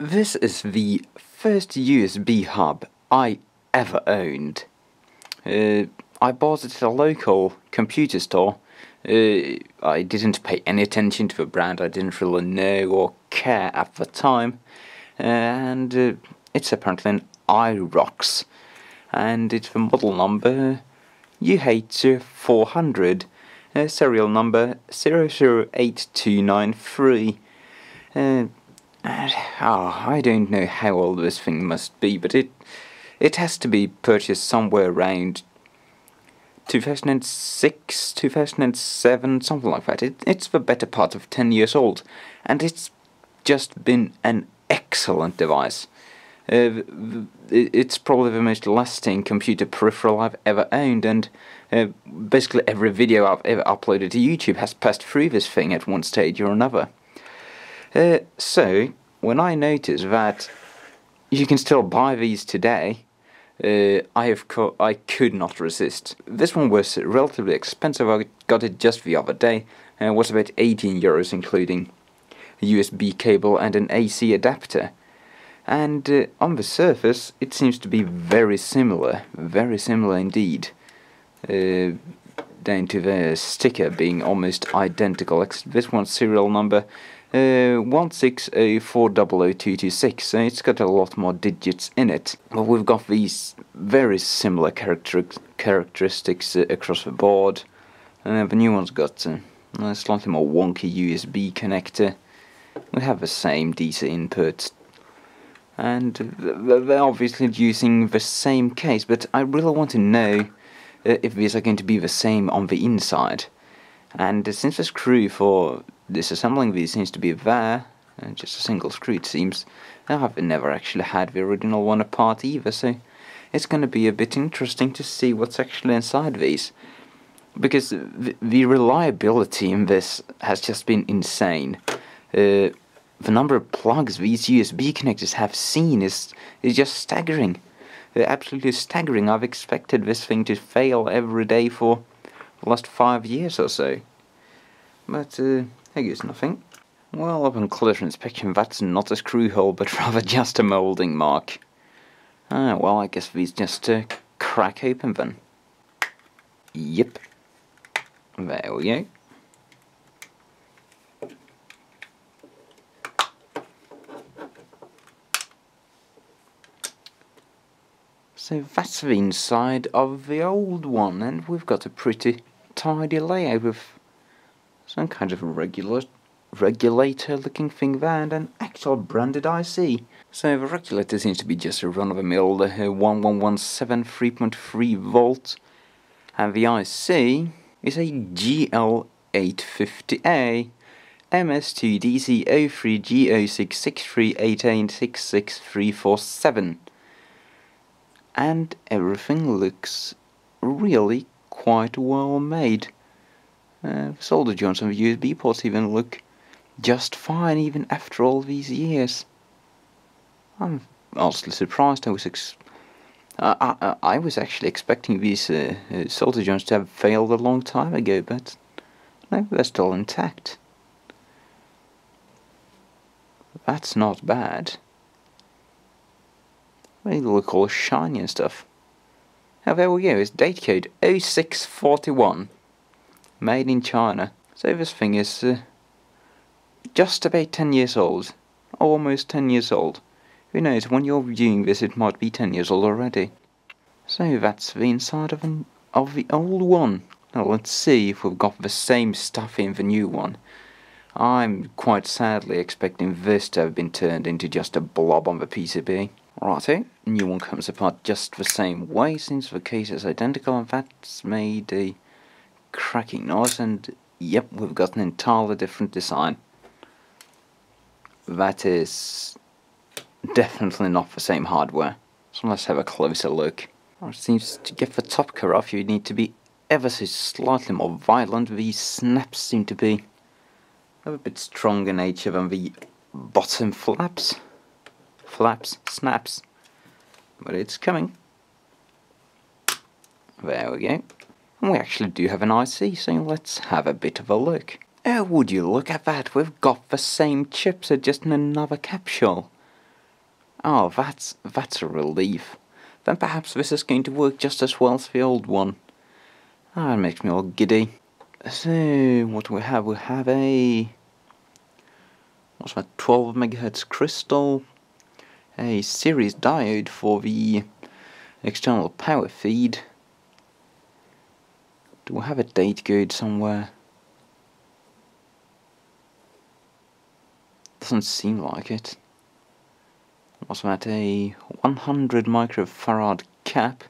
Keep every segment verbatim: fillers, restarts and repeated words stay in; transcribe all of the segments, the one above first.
This is the first U S B hub I ever owned. Uh, I bought it at a local computer store. Uh, I didn't pay any attention to the brand, I didn't really know or care at the time. And uh, it's apparently an iRocks. And it's the model number U H four hundred, uh, serial number zero zero eight two nine three. Uh, And, oh, I don't know how old this thing must be, but it it has to be purchased somewhere around two thousand six, two thousand seven, something like that. It, it's the better part of ten years old, and it's just been an excellent device. Uh, it's probably the most lasting computer peripheral I've ever owned, and uh, basically every video I've ever uploaded to YouTube has passed through this thing at one stage or another. Uh, so, when I noticed that you can still buy these today, uh, I of co I could not resist. This one was relatively expensive. I got it just the other day, and it was about eighteen euros, including a U S B cable and an A C adapter. And uh, on the surface, it seems to be very similar, very similar indeed. Uh, down to the sticker being almost identical, except this one's serial number Uh, one six zero four zero zero two two six, so it's got a lot more digits in it. But we've got these very similar character characteristics uh, across the board. Uh, the new one's got uh, a slightly more wonky U S B connector. We have the same D C input, and they're obviously using the same case, but I really want to know uh, if these are going to be the same on the inside. And uh, since the screw for disassembling these seems to be there, and just a single screw it seems, I've never actually had the original one apart either, so it's going to be a bit interesting to see what's actually inside these, because the, the reliability in this has just been insane. Uh, the number of plugs these U S B connectors have seen is, is just staggering. They're absolutely staggering. I've expected this thing to fail every day for the last five years or so, but uh, I guess nothing. Well, upon closer inspection, that's not a screw hole, but rather just a moulding mark. Ah, well, I guess these just uh, crack open then. Yep. There we go. So that's the inside of the old one, and we've got a pretty tidy layout with some kind of regular regulator looking thing there and an actual branded I C. So the regulator seems to be just a run-of-the-mill one one one seven three point three volt, and the I C is a G L eight fifty A M S two D C zero three G zero six six three eight eight six six three four seven, and everything looks really quite well made. Uh, solder joints and the U S B ports even look just fine, even after all these years. I'm honestly surprised. I was ex uh, I, I was actually expecting these uh, uh, solder joints to have failed a long time ago, but no, they're still intact. That's not bad. They look all shiny and stuff. Oh, there we go. It's date code oh six forty-one. Made in China. So this thing is uh, just about ten years old, almost ten years old. Who knows, when you're viewing this it might be ten years old already. So that's the inside of, an, of the old one. Now let's see if we've got the same stuff in the new one. I'm quite sadly expecting this to have been turned into just a blob on the P C B. Righto, new one comes apart just the same way since the case is identical, and that's made a cracking noise, and yep, we've got an entirely different design. That is definitely not the same hardware, so let's have a closer look. It seems to get the top cover off you need to be ever so slightly more violent. These snaps seem to be a bit stronger in nature than the bottom flaps flaps, snaps, but it's coming. There we go. We actually do have an I C, so let's have a bit of a look. Oh, would you look at that, we've got the same chipset, just in another capsule. Oh, that's, that's a relief. Then perhaps this is going to work just as well as the old one. Ah, oh, it makes me all giddy. So, what do we have? We have a... what's that? twelve megahertz crystal. A series diode for the external power feed. Do we have a date code somewhere? Doesn't seem like it. What's that? A one hundred microfarad cap.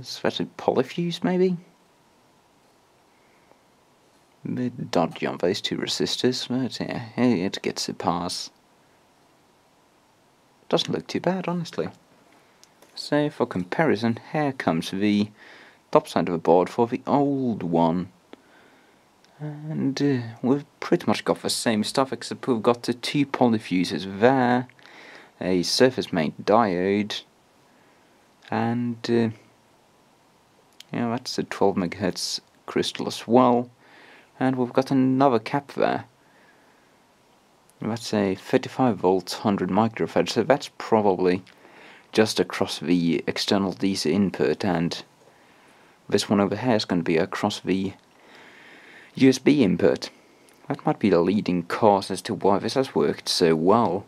Is that a polyfuse, maybe? Bit dodgy on those two resistors, but yeah, it gets a pass. Doesn't look too bad, honestly. So, for comparison, here comes the top side of the board for the old one. And uh, we've pretty much got the same stuff, except we've got the two polyfuses there, a surface mount diode, and uh, yeah, that's a twelve megahertz crystal as well. And we've got another cap there. That's a thirty-five volts, one hundred microfarad, so that's probably just across the external D C input, and this one over here is going to be across the U S B input. That might be the leading cause as to why this has worked so well.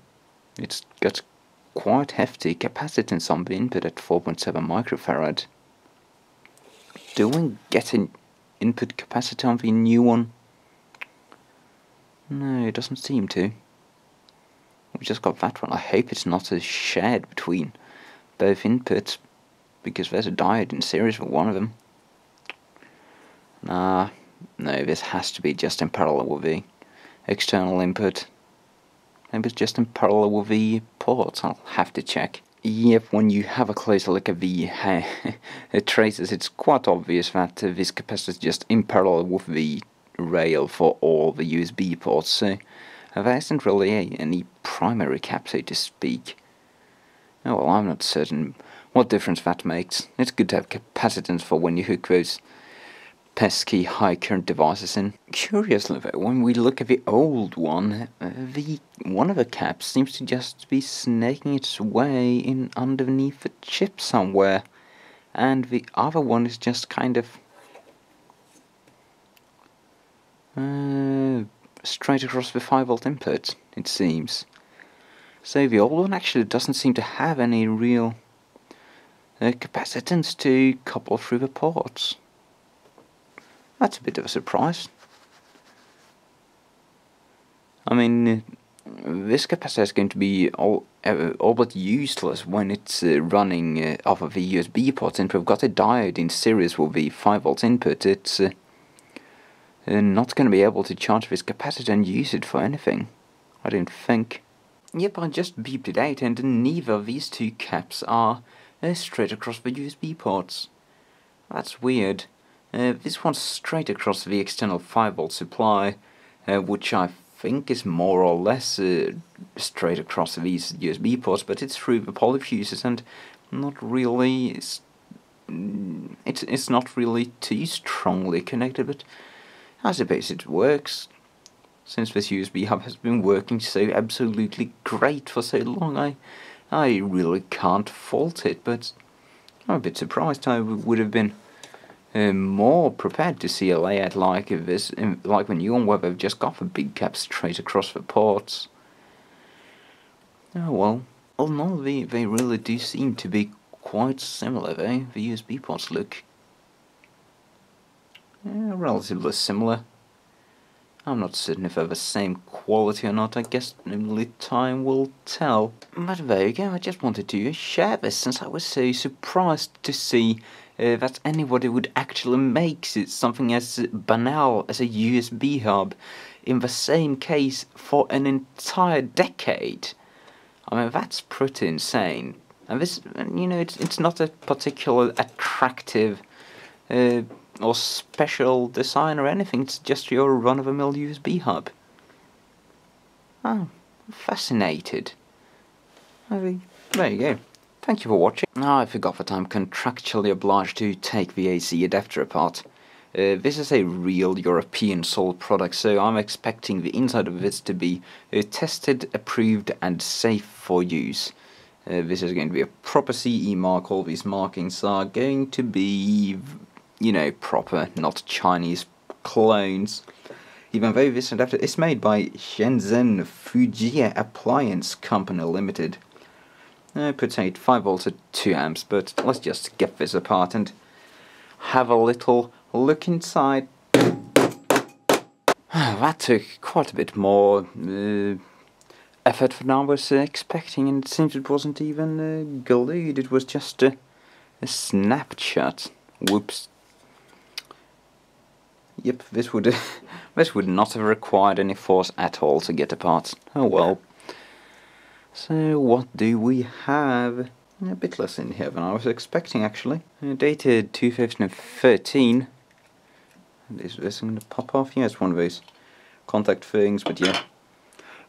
It's got quite hefty capacitance on the input at four point seven microfarad. Do we get an input capacity on the new one? No, it doesn't seem to. We just got that one. I hope it's not as shared between both inputs, because there's a diode in series for one of them. Nah, no, this has to be just in parallel with the external input. Maybe it's just in parallel with the ports. I'll have to check. Yep, when you have a closer look at the uh, traces, it's quite obvious that uh, this capacitor is just in parallel with the rail for all the U S B ports, so there isn't really a, any primary cap, so to speak. Oh, well, I'm not certain what difference that makes. It's good to have capacitance for when you hook those pesky high current devices in. Curiously though, when we look at the old one, uh, the one of the caps seems to just be snaking its way in underneath the chip somewhere, and the other one is just kind of uh, straight across the five volt input, it seems. So the old one actually doesn't seem to have any real uh, capacitance to couple through the ports. That's a bit of a surprise. I mean, this capacitor is going to be all, uh, all but useless when it's uh, running uh, off of the U S B ports, and we've got a diode in series with the five volt input. It's uh, uh, not going to be able to charge this capacitor and use it for anything, I don't think. Yep, I just beeped it out, and neither of these two caps are uh, straight across the U S B ports. That's weird. Uh, this one's straight across the external five volt supply, uh, which I think is more or less uh, straight across these U S B ports, but it's through the polyfuses and not really... It's, it's, it's not really too strongly connected, but I suppose it works. Since this U S B hub has been working so absolutely great for so long, I, I really can't fault it, but I'm a bit surprised. I would have been... Uh, more prepared to see a layout like this, like when you and where they've just got the big cap straight across the ports. Oh well. All in all, they, they really do seem to be quite similar though. The U S B ports look uh, relatively similar. I'm not certain if they're the same quality or not. I guess only time will tell. But there you go, I just wanted to share this since I was so surprised to see Uh, that anybody would actually make something as banal as a U S B hub in the same case for an entire decade. I mean, that's pretty insane. And this, you know, it's, it's not a particular attractive uh, or special design or anything, it's just your run-of-the-mill U S B hub. Oh, I'm fascinated. I mean, there you go. Thank you for watching. Oh, I forgot that I'm contractually obliged to take the A C adapter apart. Uh, this is a real European sold product, so I'm expecting the inside of this to be uh, tested, approved and safe for use. Uh, this is going to be a proper C E mark. All these markings are going to be, you know, proper, not Chinese clones. Even though this adapter is made by Shenzhen Fujia Appliance Company Limited. Uh, potato five volts at two amps, but let's just get this apart and have a little look inside. That took quite a bit more Uh, effort than I was uh, expecting, and it seems it wasn't even uh, glued, it was just uh, a snap shut. Whoops. Yep, this would this would not have required any force at all to get apart. Oh well. So what do we have? A bit less in here than I was expecting, actually. Uh, dated two thousand thirteen. Is this going to pop off? Yeah, it's one of those contact things, but yeah.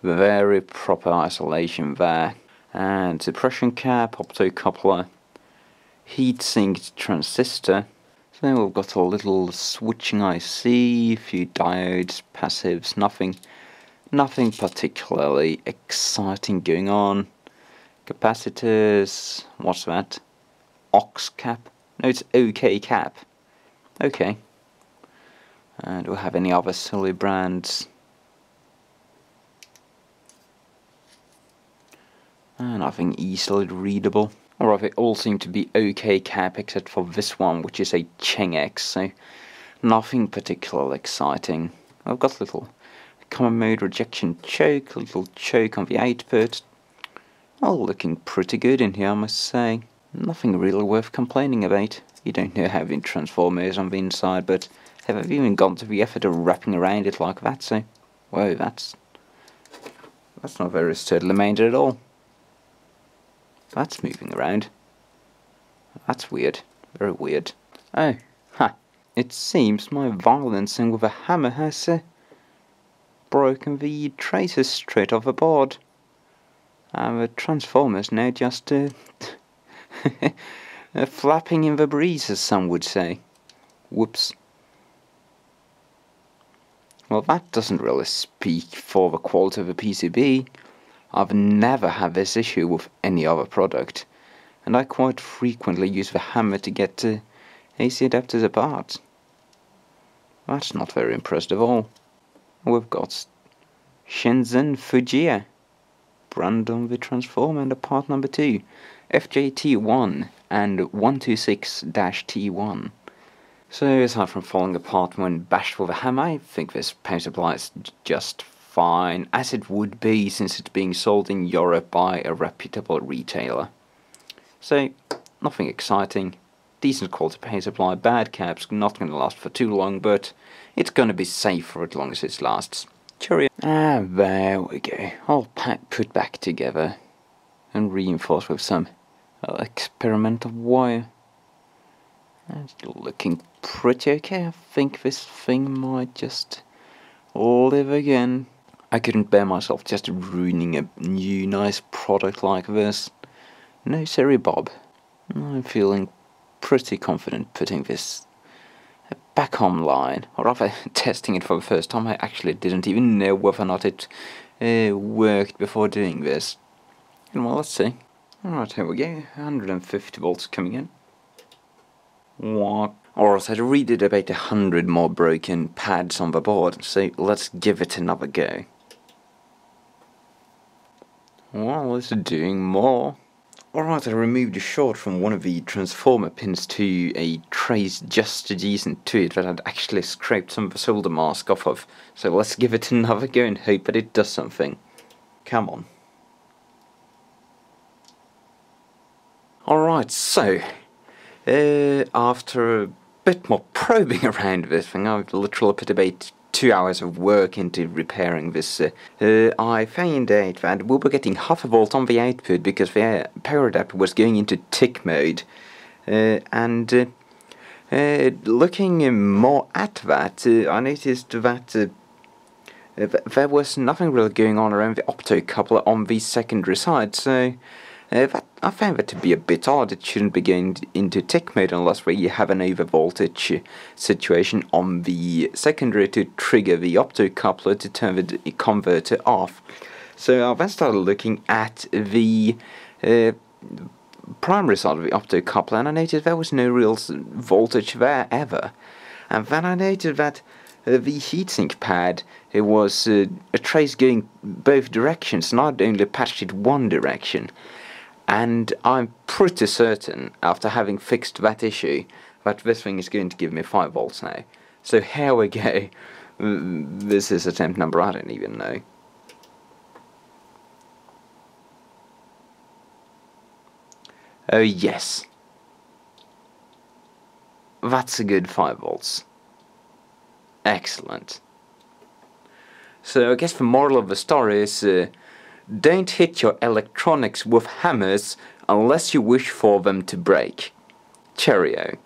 Very proper isolation there, and suppression cap, optocoupler, heat sink transistor. So we've got a little switching I C, a few diodes, passives, nothing, nothing particularly exciting going on. Capacitors, what's that? O X cap? No, it's OK cap. Okay. And do we have any other silly brands? Uh, nothing easily readable. Alright, they all seem to be OK cap except for this one, which is a Cheng X, so nothing particularly exciting. I've got little common mode rejection choke, little choke on the output. All looking pretty good in here, I must say. Nothing really worth complaining about. You don't know how the transformer is on the inside, but haven't even gone to the effort of wrapping around it like that, so whoa, that's that's not very sturdily mounted at all. That's moving around. That's weird. Very weird. Oh, ha. It seems my violencing with a hammer has uh, broken the traces straight off the board. And the transformer's now just uh, flapping in the breeze, as some would say. Whoops. Well, that doesn't really speak for the quality of the P C B. I've never had this issue with any other product, and I quite frequently use the hammer to get uh, A C adapters apart. That's not very impressed at all. We've got Shenzhen Fujia, brand on the transformer, and a part number two, F J T one and one two six T one. So aside from falling apart when bashed with a hammer, I think this power supply is just fine, as it would be since it's being sold in Europe by a reputable retailer. So, nothing exciting, decent quality power supply, bad caps, not going to last for too long, but it's going to be safe for as long as it lasts. Cheerio. Ah, there we go, all packed, put back together and reinforced with some uh, experimental wire. It's looking pretty okay. I think this thing might just live again. I couldn't bear myself just ruining a new nice product like this. No sorry Bob. I'm feeling pretty confident putting this back online, or rather testing it for the first time. I actually didn't even know whether or not it uh, worked before doing this. And well, let's see. Alright, here we go, one hundred fifty volts coming in. What? Alright, I read it about a hundred more broken pads on the board, so let's give it another go. Well, it's doing more. Alright, I removed a short from one of the transformer pins to a trace just adjacent to it that I'd actually scraped some of the solder mask off of. So let's give it another go and hope that it does something. Come on. Alright, so uh, after a bit more probing around this thing, I've literally put about two hours of work into repairing this. Uh, uh, I found out that we were getting half a volt on the output because the power adapter was going into tick mode. Uh, and uh, uh, looking more at that, uh, I noticed that uh, th there was nothing really going on around the optocoupler on the secondary side, so Uh, that, I find that to be a bit odd. It shouldn't be going into tech mode unless we have an overvoltage situation on the secondary to trigger the optocoupler to turn the converter off. So I then started looking at the uh, primary side of the optocoupler, and I noticed there was no real voltage there ever. And then I noted that uh, the heatsink pad, it was uh, a trace going both directions, and I'd only patched it one direction. And I'm pretty certain, after having fixed that issue, that this thing is going to give me five volts now. So here we go. This is attempt number I don't even know. Oh yes. That's a good five volts. Excellent. So I guess the moral of the story is uh, don't hit your electronics with hammers unless you wish for them to break. Cheerio.